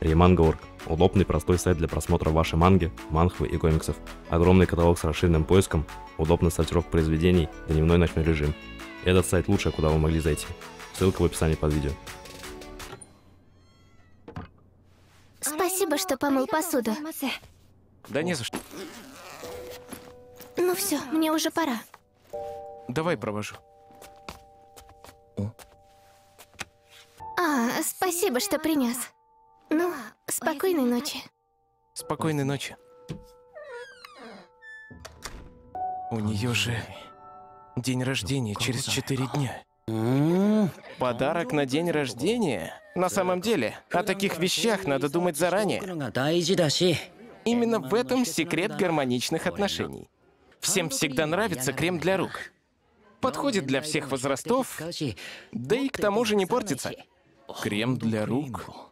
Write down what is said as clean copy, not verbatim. Remanga.org – удобный простой сайт для просмотра вашей манги, манхвы и комиксов. Огромный каталог с расширенным поиском, удобная сортировка произведений, дневной и ночной режим. Этот сайт лучшее, куда вы могли зайти. Ссылка в описании под видео. Спасибо, что помыл посуду. Да не за что. Ну все, мне уже пора. Давай провожу. Спасибо, что принес. Ну, спокойной ночи. Спокойной ночи. У нее же день рождения через 4 дня. Подарок на день рождения? На самом деле, о таких вещах надо думать заранее. Именно в этом секрет гармоничных отношений. Всем всегда нравится крем для рук. Подходит для всех возрастов, да и к тому же не портится. Крем для рук?